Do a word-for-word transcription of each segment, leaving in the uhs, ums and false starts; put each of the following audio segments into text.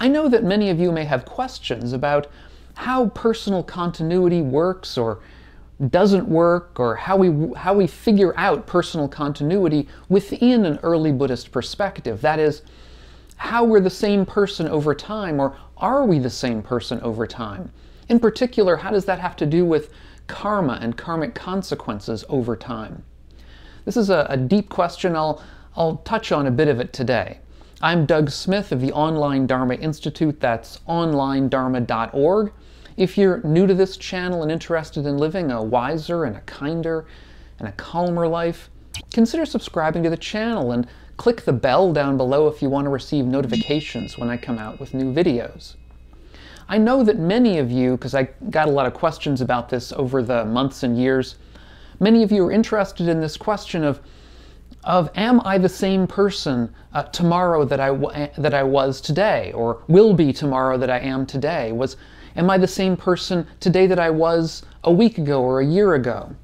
I know that many of you may have questions about how personal continuity works or doesn't work, or how we, how we figure out personal continuity within an early Buddhist perspective. That is, how we're the same person over time, or are we the same person over time? In particular, how does that have to do with karma and karmic consequences over time? This is a, a deep question. I'll, I'll touch on a bit of it today. I'm Doug Smith of the Online Dharma Institute. That's online dharma dot org. If you're new to this channel and interested in living a wiser and a kinder and a calmer life, consider subscribing to the channel and click the bell down below if you want to receive notifications when I come out with new videos. I know that many of you, because I got a lot of questions about this over the months and years, many of you are interested in this question of, of am I the same person uh, tomorrow that I, that I was today, or will be tomorrow that I am today? Was Am I the same person today that I was a week ago or a year ago?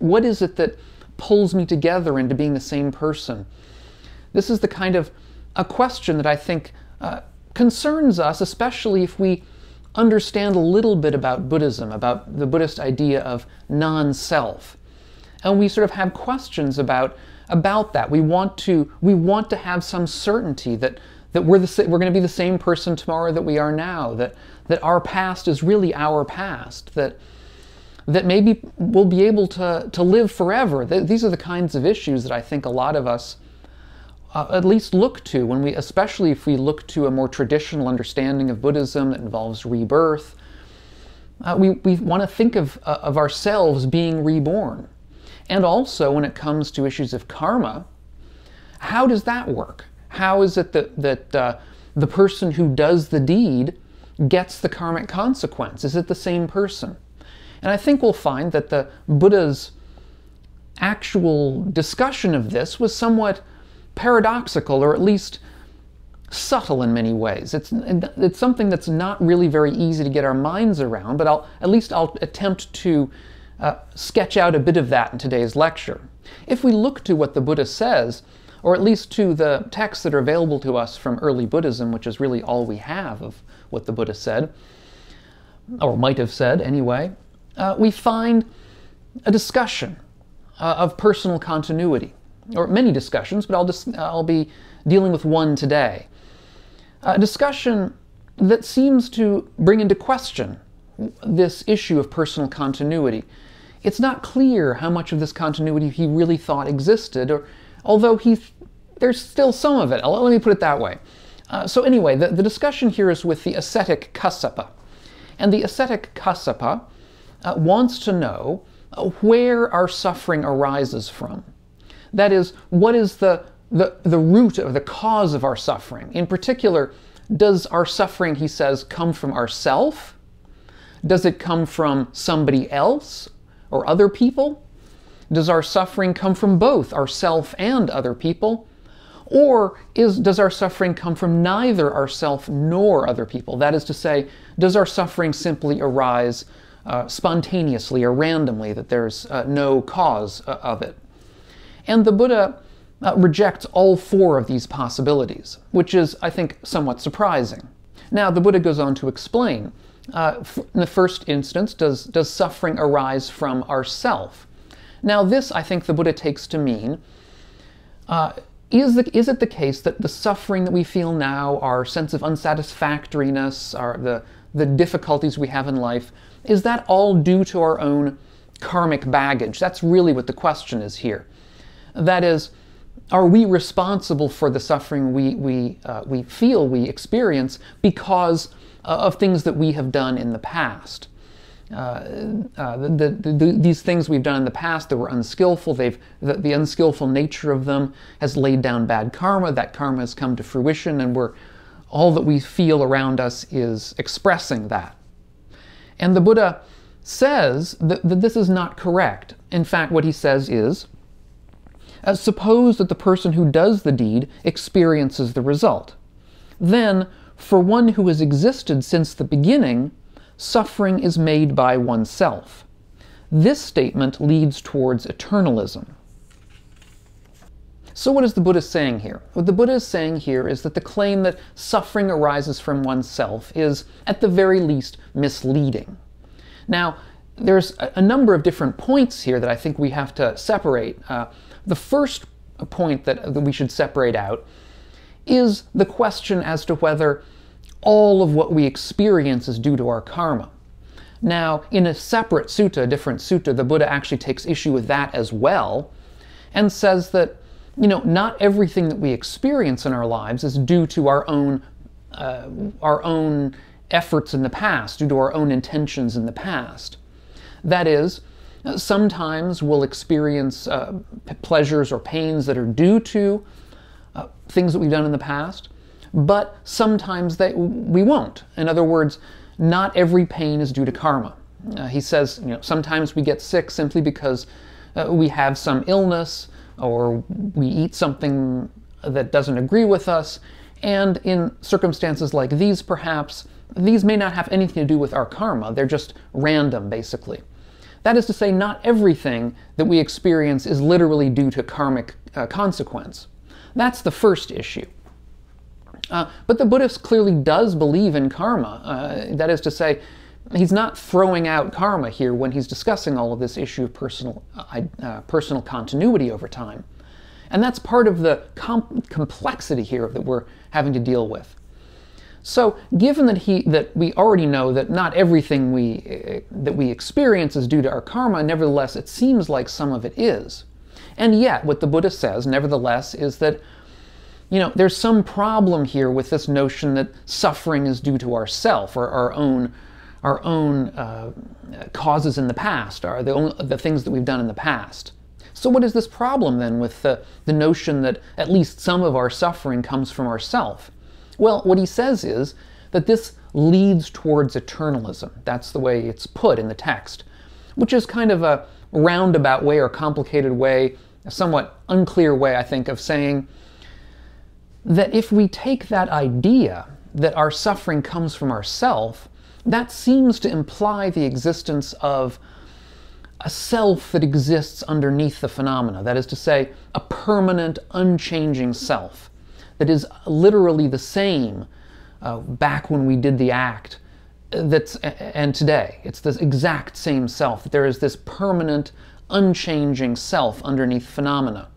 What is it that pulls me together into being the same person? This is the kind of a question that I think uh, concerns us, especially if we understand a little bit about Buddhism, about the Buddhist idea of non-self. And we sort of have questions about, about that. We want to, we want to have some certainty that that we're, the, we're going to be the same person tomorrow that we are now, that, that our past is really our past, that, that maybe we'll be able to, to live forever. These are the kinds of issues that I think a lot of us uh, at least look to, when we, especially if we look to a more traditional understanding of Buddhism that involves rebirth. Uh, we, we want to think of, uh, of ourselves being reborn. And also when it comes to issues of karma, how does that work? How is it that, that uh, the person who does the deed gets the karmic consequence? Is it the same person? And I think we'll find that the Buddha's actual discussion of this was somewhat paradoxical, or at least subtle in many ways. It's, it's something that's not really very easy to get our minds around, but I'll, at least I'll attempt to uh, sketch out a bit of that in today's lecture. If we look to what the Buddha says, or at least to the texts that are available to us from early Buddhism, which is really all we have of what the Buddha said, or might have said anyway, uh, we find a discussion uh, of personal continuity, or many discussions, but I'll, dis I'll be dealing with one today. A discussion that seems to bring into question this issue of personal continuity. It's not clear how much of this continuity he really thought existed, or although he there's still some of it. Let me put it that way. Uh, so anyway, the, the discussion here is with the ascetic Kassapa. And the ascetic Kassapa uh, wants to know uh, where our suffering arises from. That is, what is the, the, the root or the cause of our suffering? In particular, does our suffering, he says, come from ourself? Does it come from somebody else or other people? Does our suffering come from both ourself and other people? Or is, does our suffering come from neither ourself nor other people? That is to say, does our suffering simply arise uh, spontaneously or randomly, that there's uh, no cause uh, of it? And the Buddha uh, rejects all four of these possibilities, which is, I think, somewhat surprising. Now, the Buddha goes on to explain. Uh, in the first instance, does, does suffering arise from ourself? Now this, I think, the Buddha takes to mean, uh, is, the, is it the case that the suffering that we feel now, our sense of unsatisfactoriness, our, the, the difficulties we have in life, is that all due to our own karmic baggage? That's really what the question is here. That is, are we responsible for the suffering we, we, uh, we feel we experience because uh, of things that we have done in the past? Uh, uh, the, the, the, these things we've done in the past that were unskillful, they've, the, the unskillful nature of them has laid down bad karma. That karma has come to fruition, and we're, all that we feel around us is expressing that. And the Buddha says that, that this is not correct. In fact, what he says is, uh, suppose that the person who does the deed experiences the result. Then, for one who has existed since the beginning, suffering is made by oneself. This statement leads towards eternalism. So what is the Buddha saying here? What the Buddha is saying here is that the claim that suffering arises from oneself is, at the very least, misleading. Now, there's a number of different points here that I think we have to separate. Uh, the first point that, that we should separate out is the question as to whether all of what we experience is due to our karma. Now, in a separate sutta, a different sutta, the Buddha actually takes issue with that as well, and says that, you know, not everything that we experience in our lives is due to our own, uh, our own efforts in the past, due to our own intentions in the past. That is, sometimes we'll experience uh, pleasures or pains that are due to uh, things that we've done in the past, but sometimes they, we won't. In other words, not every pain is due to karma. Uh, he says, you know, sometimes we get sick simply because uh, we have some illness, or we eat something that doesn't agree with us, and in circumstances like these, perhaps, these may not have anything to do with our karma. They're just random, basically. That is to say, not everything that we experience is literally due to karmic uh, consequence. That's the first issue. Uh, but the Buddhist clearly does believe in karma. Uh, that is to say, he's not throwing out karma here when he's discussing all of this issue of personal, uh, personal continuity over time. And that's part of the com complexity here that we're having to deal with. So, given that he that we already know that not everything we uh, that we experience is due to our karma, nevertheless, it seems like some of it is. And yet, what the Buddha says, nevertheless, is that, you know, there's some problem here with this notion that suffering is due to ourself, or our own our own uh, causes in the past, or the only, the things that we've done in the past. So, what is this problem then with the the notion that at least some of our suffering comes from ourself? Well, what he says is that this leads towards eternalism. That's the way it's put in the text, which is kind of a roundabout way or complicated way, a somewhat unclear way, I think, of saying that if we take that idea that our suffering comes from ourself, that seems to imply the existence of a self that exists underneath the phenomena. That is to say, a permanent, unchanging self that is literally the same uh, back when we did the act that's, and today. It's this exact same self. That there is this permanent, unchanging self underneath phenomena.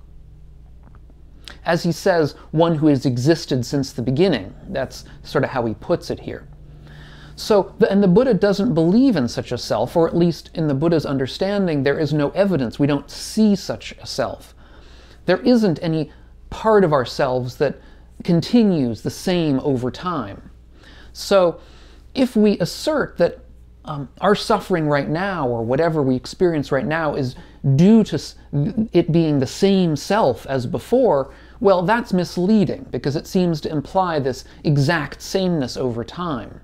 As he says, one who has existed since the beginning. That's sort of how he puts it here. So, and the Buddha doesn't believe in such a self, or at least in the Buddha's understanding, there is no evidence. We don't see such a self. There isn't any part of ourselves that continues the same over time. So, if we assert that um, our suffering right now, or whatever we experience right now, is due to it being the same self as before, well, that's misleading, because it seems to imply this exact sameness over time.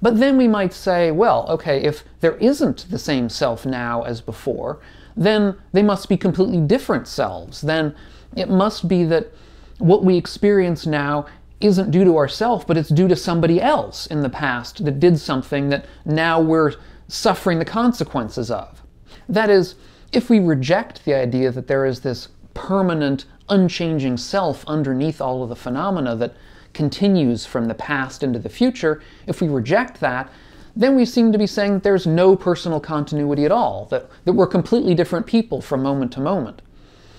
But then we might say, well, okay, if there isn't the same self now as before, then they must be completely different selves. Then it must be that what we experience now isn't due to ourselves, but it's due to somebody else in the past that did something that now we're suffering the consequences of. That is, if we reject the idea that there is this permanent, unchanging self underneath all of the phenomena that continues from the past into the future, if we reject that, then we seem to be saying that there's no personal continuity at all, that, that we're completely different people from moment to moment.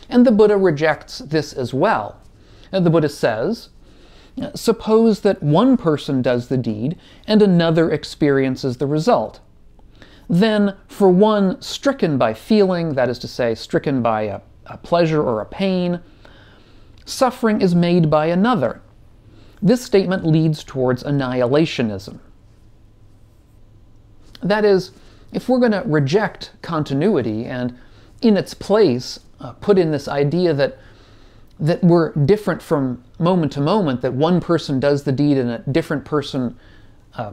And the Buddha rejects this as well. And the Buddha says, suppose that one person does the deed and another experiences the result. Then, for one stricken by feeling, that is to say, stricken by a, a pleasure or a pain, suffering is made by another. This statement leads towards annihilationism. That is, if we're going to reject continuity and in its place uh, put in this idea that, that we're different from moment to moment, that one person does the deed and a different person uh,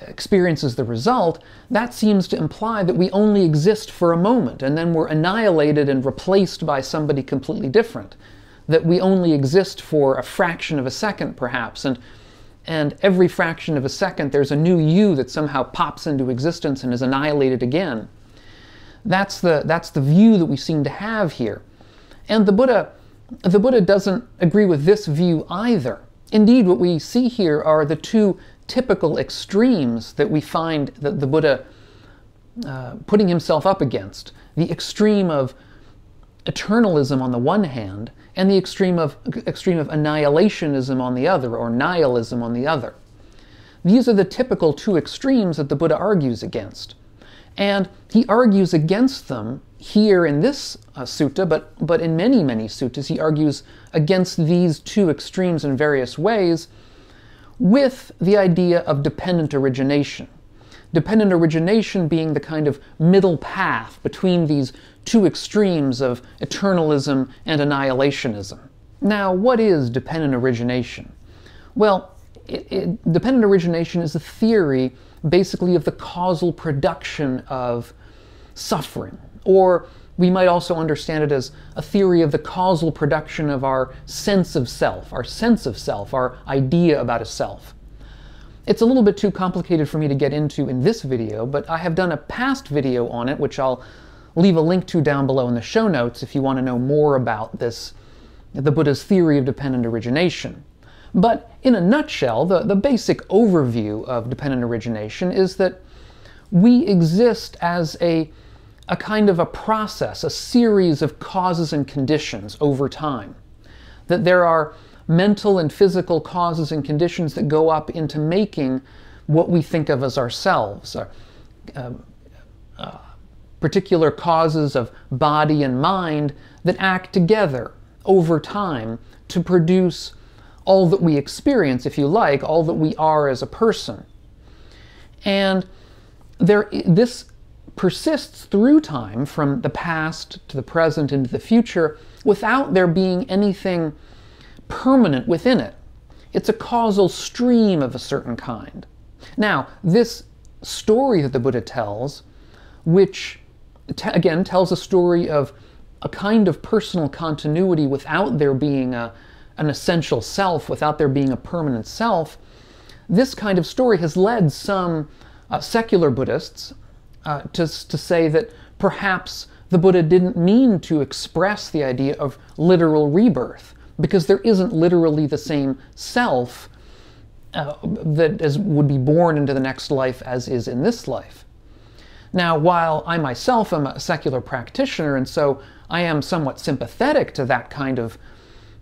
experiences the result, that seems to imply that we only exist for a moment and then we're annihilated and replaced by somebody completely different. That we only exist for a fraction of a second, perhaps, and, and every fraction of a second there's a new you that somehow pops into existence and is annihilated again. That's the, that's the view that we seem to have here. And the Buddha The Buddha doesn't agree with this view either. Indeed, what we see here are the two typical extremes that we find that the Buddha uh, putting himself up against. The extreme of eternalism on the one hand, and the extreme of, extreme of annihilationism on the other, or nihilism on the other. These are the typical two extremes that the Buddha argues against. And he argues against them here in this uh, sutta, but, but in many, many suttas, he argues against these two extremes in various ways with the idea of dependent origination. Dependent origination being the kind of middle path between these two extremes of eternalism and annihilationism. Now, what is dependent origination? Well, it, it, dependent origination is a theory basically of the causal production of suffering, or we might also understand it as a theory of the causal production of our sense of self, our sense of self, our idea about a self. It's a little bit too complicated for me to get into in this video, but I have done a past video on it, which I'll leave a link to down below in the show notes if you want to know more about this, the Buddha's theory of dependent origination. But in a nutshell, the, the basic overview of dependent origination is that we exist as a, a kind of a process, a series of causes and conditions over time. That there are mental and physical causes and conditions that go up into making what we think of as ourselves. Our, um, uh, particular causes of body and mind that act together over time to produce all that we experience, if you like, all that we are as a person. And there, this persists through time, from the past to the present into the future, without there being anything permanent within it. It's a causal stream of a certain kind. Now, this story that the Buddha tells, which t- again tells a story of a kind of personal continuity without there being a an essential self, without there being a permanent self, this kind of story has led some uh, secular Buddhists uh, to, to say that perhaps the Buddha didn't mean to express the idea of literal rebirth, because there isn't literally the same self uh, that is, would be born into the next life as is in this life. Now, while I myself am a secular practitioner, and so I am somewhat sympathetic to that kind of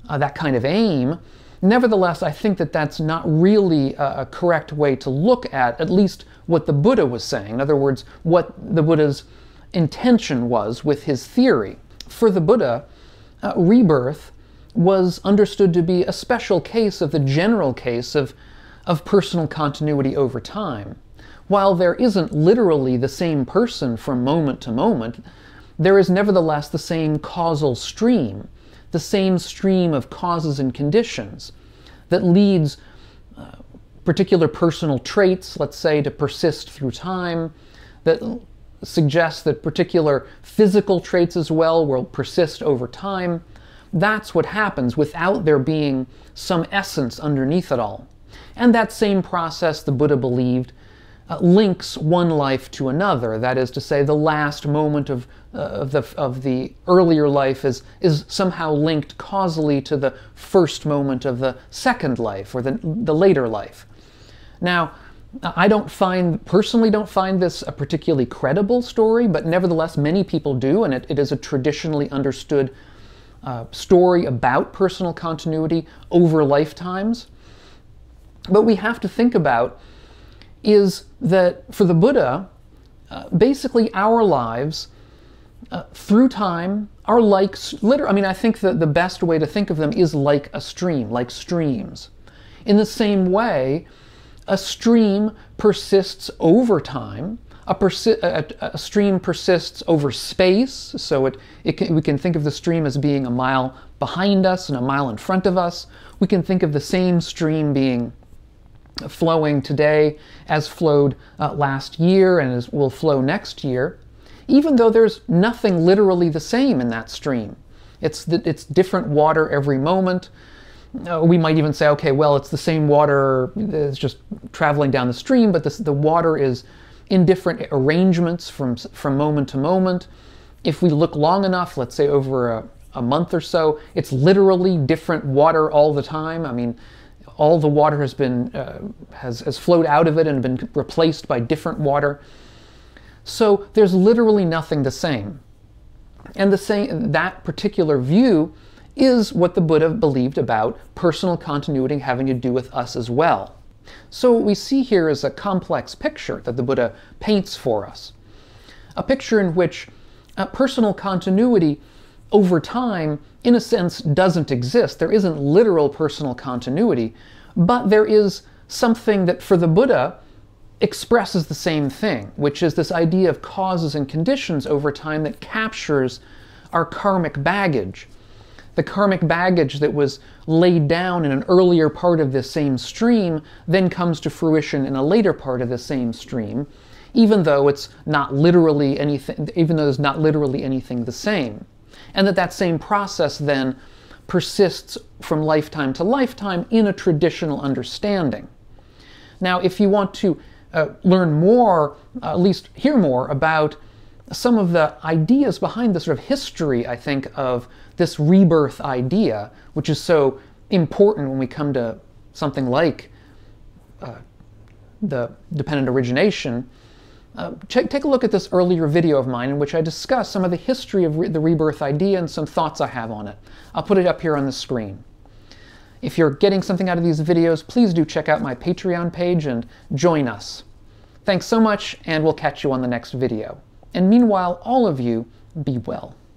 Uh, that kind of aim, nevertheless, I think that that's not really a, a correct way to look at at least what the Buddha was saying. In other words, what the Buddha's intention was with his theory. For the Buddha, uh, rebirth was understood to be a special case of the general case of, of personal continuity over time. While there isn't literally the same person from moment to moment, there is nevertheless the same causal stream, the same stream of causes and conditions that leads uh, particular personal traits, let's say, to persist through time, that suggests that particular physical traits as well will persist over time. That's what happens without there being some essence underneath it all. And that same process, the Buddha believed, uh, links one life to another. That is to say, the last moment of Uh, of, the, of the earlier life is, is somehow linked causally to the first moment of the second life, or the, the later life. Now, I don't find, personally don't find this a particularly credible story, but nevertheless many people do, and it, it is a traditionally understood uh, story about personal continuity over lifetimes. But we have to think about is that for the Buddha, uh, basically our lives Uh, through time are like, literally, I mean, I think that the best way to think of them is like a stream, like streams. In the same way, a stream persists over time, a, persi a, a stream persists over space, so it, it can, we can think of the stream as being a mile behind us and a mile in front of us. We can think of the same stream being flowing today as flowed uh, last year and as will flow next year, even though there's nothing literally the same in that stream. It's, the, it's different water every moment. Uh, we might even say, okay, well, it's the same water, it's just traveling down the stream, but this, the water is in different arrangements from, from moment to moment. If we look long enough, let's say over a, a month or so. It's literally different water all the time. I mean, all the water has been uh, has, has flowed out of it and been replaced by different water. So there's literally nothing the same. And the same, that particular view is what the Buddha believed about personal continuity having to do with us as well. So what we see here is a complex picture that the Buddha paints for us. A picture in which uh, personal continuity over time, in a sense, doesn't exist. There isn't literal personal continuity, but there is something that for the Buddha expresses the same thing, which is this idea of causes and conditions over time that captures our karmic baggage. The karmic baggage that was laid down in an earlier part of this same stream then comes to fruition in a later part of the same stream, even though it's not literally anything, even though there's not literally anything the same. And that that same process then persists from lifetime to lifetime in a traditional understanding. Now, if you want to uh, learn more, uh, at least hear more about some of the ideas behind the sort of history, I think, of this rebirth idea, which is so important when we come to something like uh, the dependent origination, uh, check, take a look at this earlier video of mine in which I discuss some of the history of re the rebirth idea and some thoughts I have on it. I'll put it up here on the screen. If you're getting something out of these videos, please do check out my Patreon page and join us. Thanks so much, and we'll catch you on the next video. And meanwhile, all of you, be well.